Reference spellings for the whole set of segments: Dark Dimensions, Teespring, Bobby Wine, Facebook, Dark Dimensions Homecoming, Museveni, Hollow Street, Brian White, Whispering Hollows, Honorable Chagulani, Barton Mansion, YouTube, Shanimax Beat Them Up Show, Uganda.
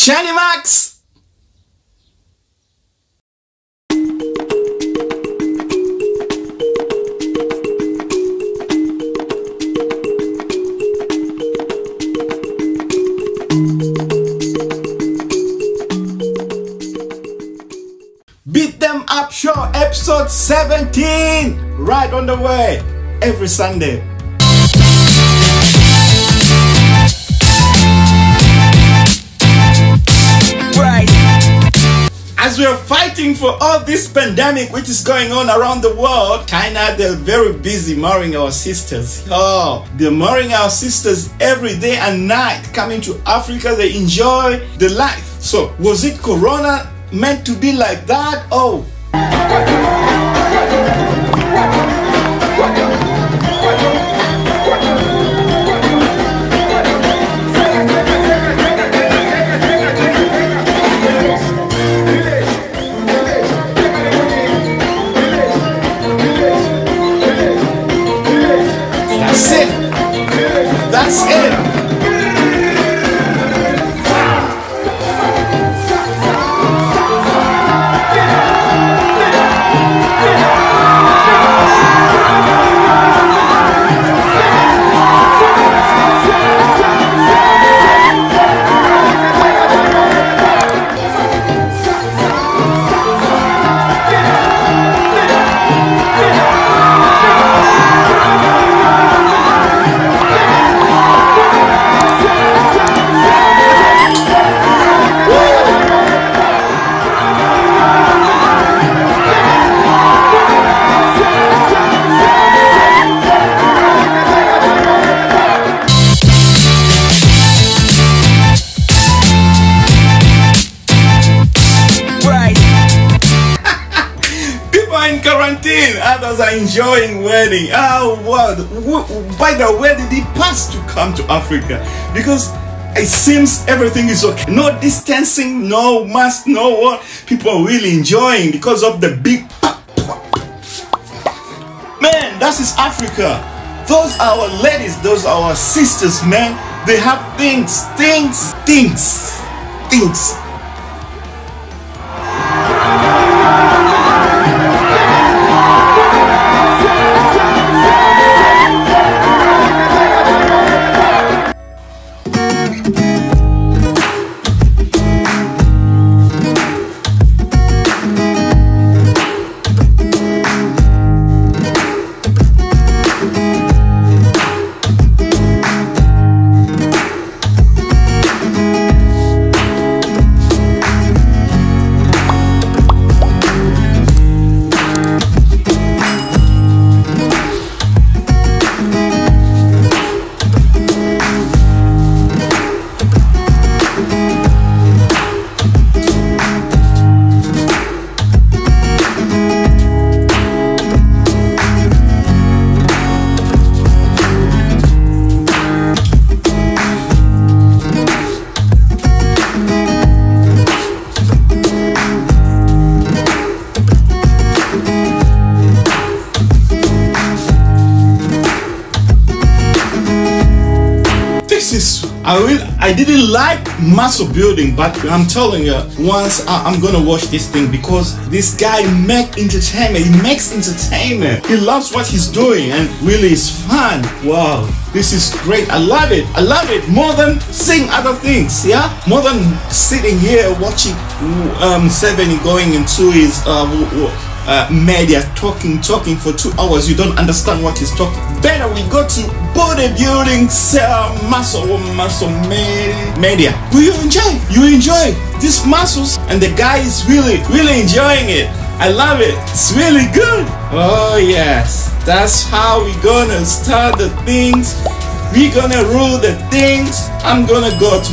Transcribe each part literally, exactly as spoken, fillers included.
Shanimax! Beat Them Up Show episode seventeen, right on the way every Sunday. Right. As we are fighting for all this pandemic which is going on around the world, China, they're very busy marrying our sisters. Oh, they're marrying our sisters every day and night. Coming to Africa, they enjoy the life. So, was it Corona meant to be like that? Oh, that's it. That's it. Others are enjoying wedding. Oh, what? By the way, did it pass to come to Africa? Because it seems everything is okay. No distancing, no mask, no what. People are really enjoying because of the big man. That is Africa. Those are our ladies. Those are our sisters, man. They have things, things, things, things. I will. I didn't like muscle building, but I'm telling you, once I, I'm gonna watch this thing because this guy makes entertainment. He makes entertainment. He loves what he's doing, and really, it's fun. Wow, this is great. I love it. I love it more than seeing other things. Yeah, more than sitting here watching um, Museveni going into his uh, uh, media talking, talking for two hours. You don't understand what he's talking. Better we go to bodybuilding, uh, muscle, muscle media. Do you enjoy? You enjoy these muscles, and the guy is really, really enjoying it. I love it. It's really good. Oh yes, that's how we gonna start the things. We gonna rule the things. I'm gonna go to.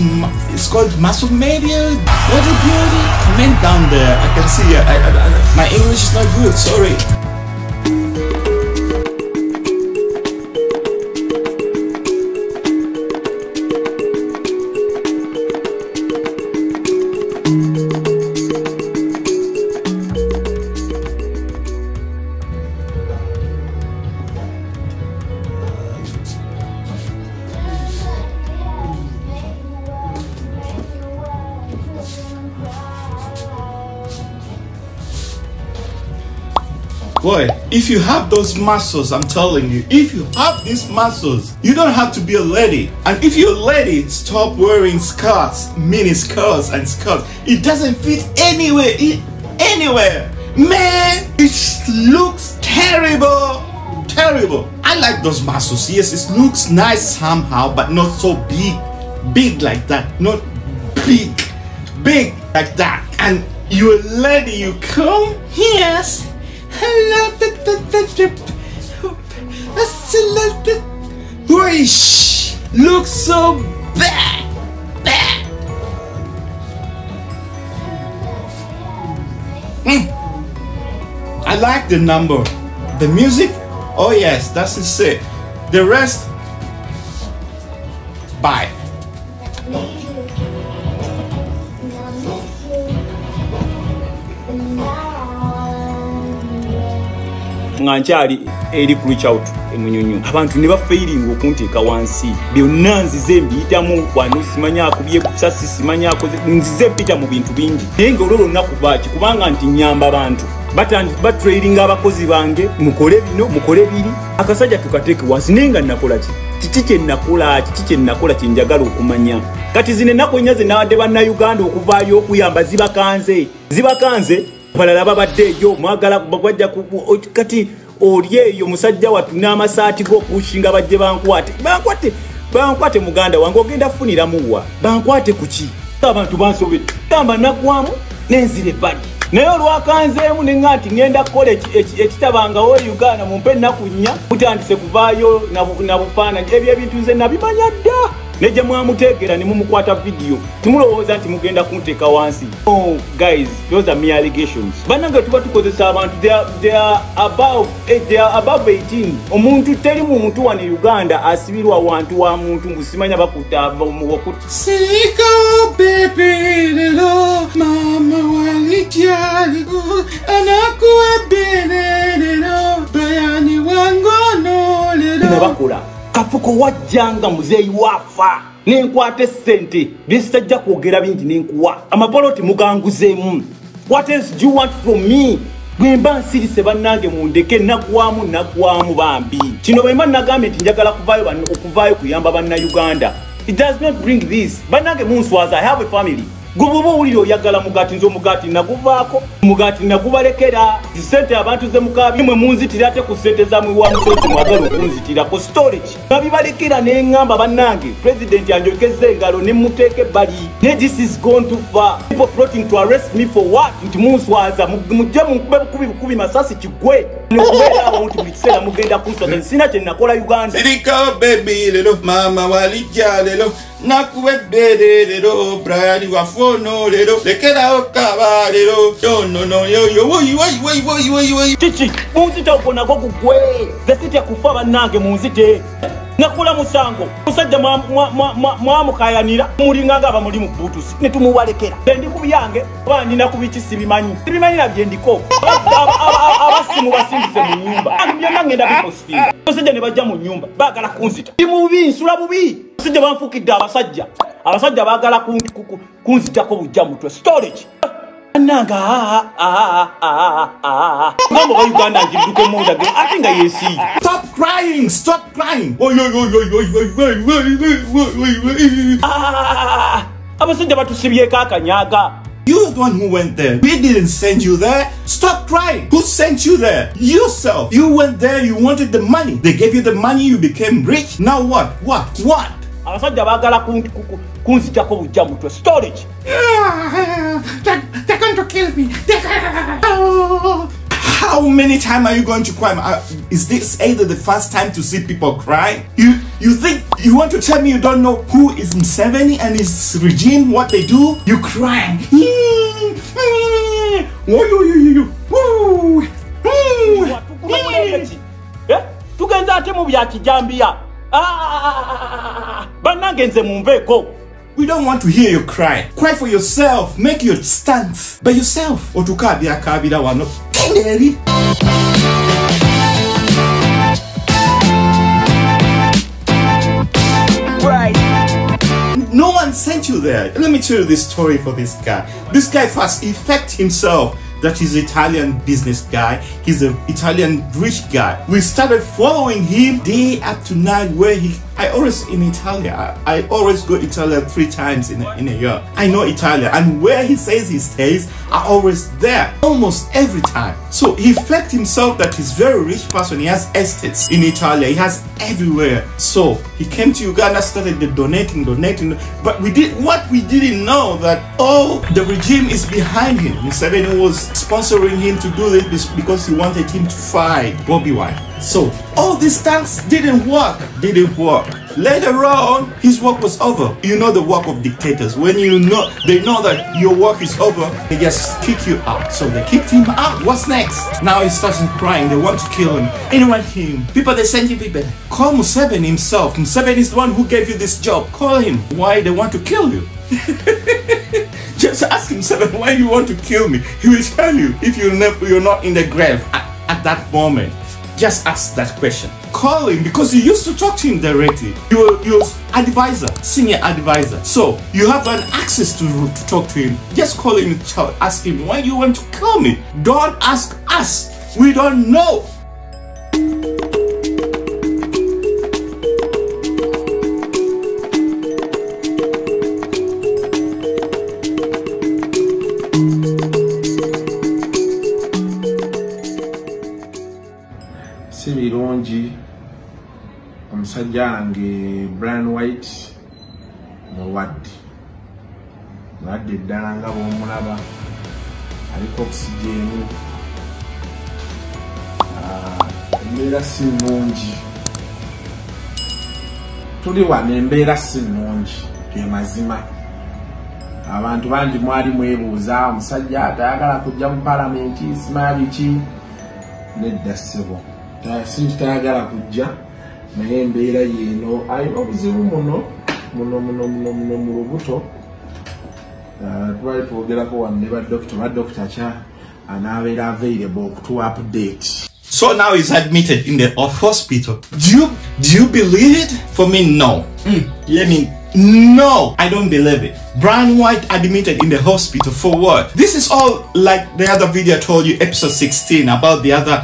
It's called muscle media, bodybuilding. Comment down there. I can see. I, I, I, my English is not good. Sorry. Boy, if you have those muscles, I'm telling you, if you have these muscles, you don't have to be a lady. And if you're a lady, stop wearing skirts, mini skirts and skirts. It doesn't fit anywhere, it, anywhere. Man, it looks terrible. Terrible. I like those muscles. Yes, it looks nice somehow, but not so big. Big like that. Not big. Big like that. And you're a lady, you come? Yes. Hello. Wish. Looks so bad. Bad. Mm. I like the number. The music. Oh yes, that's it. The rest, bye. Nganchari eri preach out emunyonyo. Abantu neba failing okunteka wansi. Byonna nzize mbiyitamu wano simanya akubiye kusasi simanya akoze nzize mpita mu bintu bingi. Nenga ololo nakubaki kubanga nti nyamba abantu. Bata trading abakozi bange mukole bino mukole biri akasajja tukateke wasinenga nakola ki kikike nakola kikike nakola kinjagalo okumanya kati zine nakonyaze nabadde banna Uganda okuvaayo okuyamba zibakanze zibakanze balala babadde ejo mwagala bagwajja kati olyeyo musajja watu n'amasaati g'okushinga bajje bankwate bankwate bankwate muganda wange ogenda funira muwa bankwate kuki abantu bansobe tamba nakwamu nenzire badi. Nayo lwakanzeemu ningati ngenda college ekitabanga wo Uganda mumpe nakunya mutandise kuvayo na bufana ebye bintu nze nabimanya dda neje mwamutegera ni mumukwata video timulowooza nti mugenda kunteka wansi. Oh guys, those are mere allegations. Bananga tuba tukozesa abantu they are, they are above they are above eighteen. Omuntu teri muntu wa Uganda asibirwa wantu wa muntu ngusimanya bakutava muwakuti siko baby lelo mama walikia liku anakuwa bene lelo bayani wangono lelo bakula kafuko wajanga muzeyi wafa nenkwate sente bisitajja kwogera bingi nenkuwa amapoloti muganguzeemu. What else do you want from me? Gwemba nsirise bannange mundeke nakwamu nakwamu bambi kino bwemba nagambe nti njagala kuvaayo okuvaayo kuyamba banna Uganda. It does not bring this bannange munswaza. I have a family. Gububu uli oyagala mugati nzo mugati naguvaako mugati nagubalekera zisente abantu ze mukabi mwe munzitira ate kuseteza mwe wa msozi mwagala okunzitira ko storage nabibalekera n'engamba bannange president anjogeze engalo ne muteke bali ne this is going too far. People plotting to arrest me for what? Ntimuswaza mujje mukube kubi kubi masasi kigwe n'obera abantu bitsela mugenda kusaka sina kye nakola Uganda. Sirika baby lelo mama walijja lelo nakuwe bede lelo Brian wafo no lero le queda o cabalero yo no no yo yo woi woi woi woi woi woi chichi munzite okona ko kugwe zesite kufa banange munzite nakula musango musajja mwamukayanira mulinga ngaba muli mu butusi ne tumubalekera bendi kubiyange bandi nakubichisibimanyi sibimanyi nabyendiko abasimu basinze mu nyumba ambyanga ngenda bipostinga musajja ne bajja mu nyumba bagala kunzita imubi nsula bubi musajja banfukidde abasajja abasajja bagala kunzitako bujja mutwe storage nanga a a a a ngamo ba Uganda ngiduke moja ge atinga yesi. Stop crying, stop crying. Oy oy oy oy oy oy oy. Ah, abasajja batusibye kakanyaga. You're the one who went there. We didn't send you there. Stop crying. Who sent you there? Yourself. You went there, you wanted the money. They gave you the money, you became rich. Now what? What? What? Abasajja bagala kunzitako bujja mutwe storage. They're going to kill me. Oh. How many times are you going to cry? Uh, is this either the first time to see people cry? You you think you want to tell me you don't know who is Museveni and his regime, what they do? You cry. We don't want to hear you cry. Cry for yourself. Make your stance by yourself. Otukabira kabira wano. Kinderi. Right. No one sent you there. Let me tell you this story for this guy. This guy first effect himself. that is Italian business guy, he's an Italian rich guy. We started following him day up to night where he, I always in Italia, I always go Italia three times in a, in a year. I know Italia, and where he says he stays, I'm always there, almost every time. So he flexed himself that he's a very rich person, he has estates in Italia, he has everywhere. So he came to Uganda, started the donating, donating, but we did what we didn't know that, oh, the regime is behind him. Museveni was sponsoring him to do this because he wanted him to fight Bobby Wine. So all these tanks didn't work, didn't work. Later on, his work was over. You know the work of dictators. When you know they know that your work is over, they just kick you out. So they kicked him out. What's next? Now he starts crying. They want to kill him. Anyone kill him? People they send him people. Call Museveni himself. Museveni is the one who gave you this job. Call him. Why they want to kill you? Just ask himself why you want to kill me. He will tell you if you're never you're not in the grave at, at that moment. Just ask that question. Call him because you used to talk to him directly. You're your advisor, senior advisor. So you have an access to, to talk to him. Just call him, ask him why you want to kill me. Don't ask us. We don't know. Jange Brian White Mulwadde Mulwadde ddala nga bw'omulaba aliko oxygen embeera si nnungi tuli wano embeera si nnungi ge mazima abantu bangi mwali mwebuuza omusajja atayagala kujja mu palamenti simabiki nedda ssebo singi tayagala kujja naye embeera yeeno alina obuzibu muno muno muno muno muno mu lubuto twali twogerako wano ne badokita badokita kya anaabeera available okutuwa update. So now he's admitted in the hospital. Do you, do you believe it? For me, no. Mm. Let me No, I don't believe it. Brian White admitted in the hospital for what? This is all like the other video I told you, episode sixteen, about the other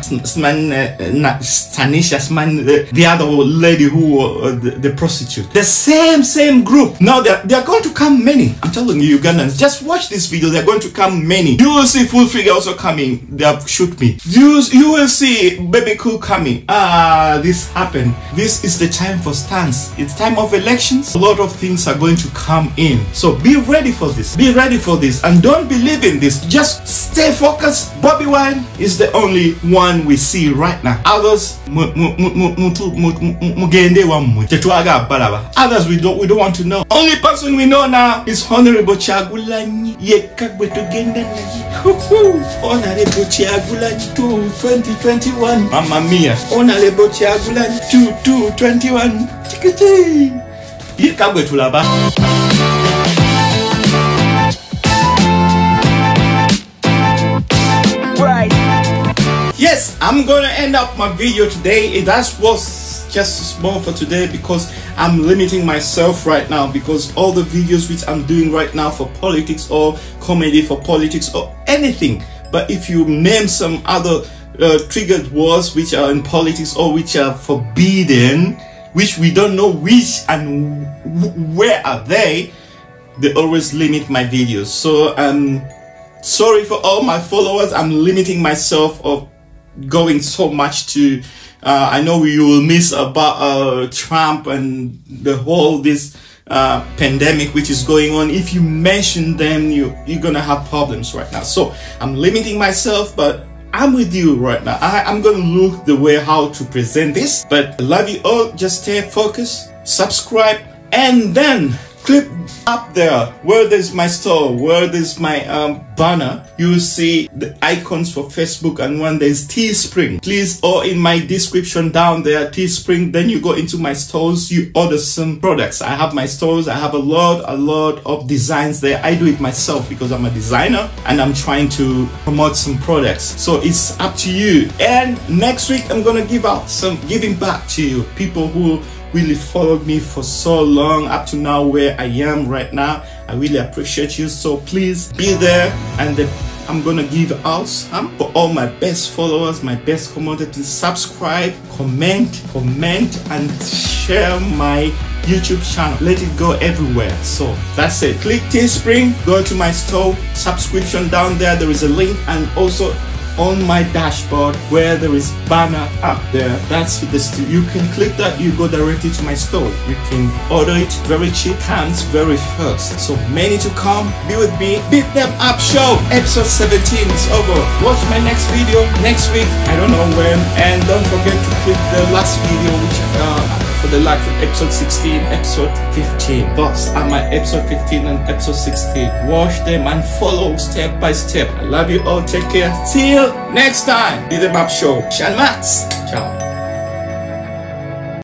Stanisha's man, the other lady who uh, the, the prostitute. The same, same group. Now they're, they're going to come many. I'm telling you, Ugandans, just watch this video. They're going to come many. You will see Full Figure also coming. They'll shoot me. You, you will see Baby Cool coming. Ah, this happened. This is the time for stance. It's time of elections. A lot of things are going to come in, so be ready for this, be ready for this, and don't believe in this. Just stay focused. Bobby Wine is the only one we see right now. Others, others we don't we don't want to know. Only person we know now is Honorable Chagulani. Honorable Chagulani two twenty twenty-one. Mamma mia. Honorable Chagulani two two twenty-one. You can't go to Laba. Yes, I'm gonna end up my video today. That was just small for today because I'm limiting myself right now, because all the videos which I'm doing right now for politics or comedy for politics or anything. But if you name some other uh, triggered words which are in politics or which are forbidden, which we don't know which and where are they, they always limit my videos. So um sorry for all my followers, I'm limiting myself of going so much to uh I know you will miss about uh Trump and the whole this uh pandemic which is going on. If you mention them, you you're gonna have problems right now. So I'm limiting myself, but I'm with you right now. I, I'm gonna look the way how to present this, but I love you all. Just stay focused, subscribe, and then click up there where there's my store, where there's my um, banner. You see the icons for Facebook, and one there's Teespring, please, or in my description down there, Teespring. Then you go into my stores, you order some products. I have my stores, I have a lot a lot of designs there. I do it myself because I'm a designer and I'm trying to promote some products, so it's up to you. And next week I'm gonna give out some giving back to you people who really followed me for so long up to now where I am right now. I really appreciate you, so please be there. And the I'm gonna give out some for all my best followers, my best community. Subscribe, comment, comment, and share my YouTube channel. Let it go everywhere. So that's it. Click Teespring, go to my store, subscription down there, there is a link, and also on my dashboard where there is banner up there, that's the you can click that, you go directly to my store. You can order it very cheap, hands very first. So many to come. Be with me. Beat Them Up Show episode seventeen is over. Watch my next video next week, I don't know when, and don't forget to click the last video which uh for the like of episode sixteen, episode fifteen. Those are my episode fifteen and episode sixteen. Watch them and follow step by step. I love you all. Take care. Till next time. Beat Them Up Show. Shanimax. Ciao.